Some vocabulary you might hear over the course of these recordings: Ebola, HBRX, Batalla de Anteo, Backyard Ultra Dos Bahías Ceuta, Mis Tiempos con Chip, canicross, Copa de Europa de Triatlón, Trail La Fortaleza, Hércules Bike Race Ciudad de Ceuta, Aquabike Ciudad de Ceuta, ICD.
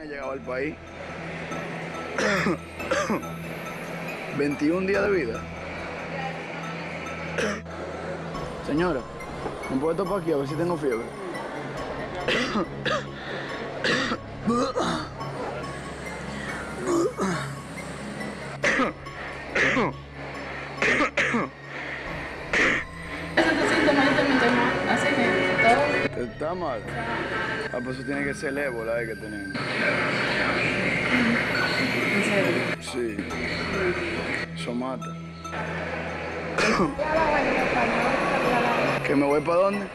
ha llegado al país. 21 días de vida. Señora, me puedo topar aquí a ver si tengo fiebre. ¿Está mal? Ah, pues eso tiene que ser el ébola que tenemos. ¿En serio? Sí. Eso mata. ¿Que me voy para dónde?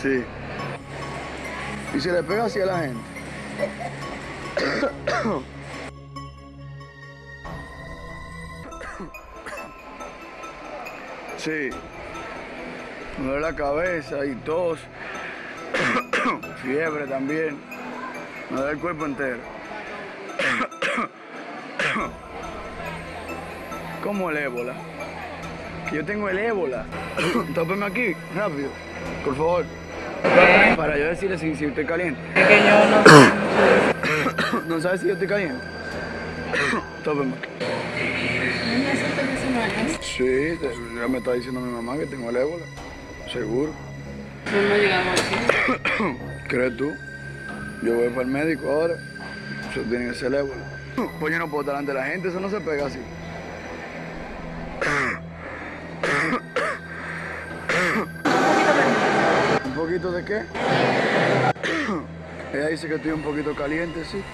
Sí. ¿Y se le pega así a la gente? Sí. Me duele la cabeza y tos, fiebre también, me duele el cuerpo entero. ¿Cómo el ébola? Que yo tengo el ébola. Tópeme aquí, rápido, por favor. ¿Qué? Para yo decirle si estoy caliente. Es que yo no. ¿No sabes si yo estoy caliente? Tópeme. Sí, ya me está diciendo mi mamá que tengo el ébola. Seguro. ¿Cómo llegamos aquí? ¿Crees tú? Yo voy para el médico ahora. Eso tiene que ser el ébola. Pues yo no puedo estar ante la gente, eso no se pega así. ¿Un poquito de qué? Ella dice que estoy un poquito caliente, sí.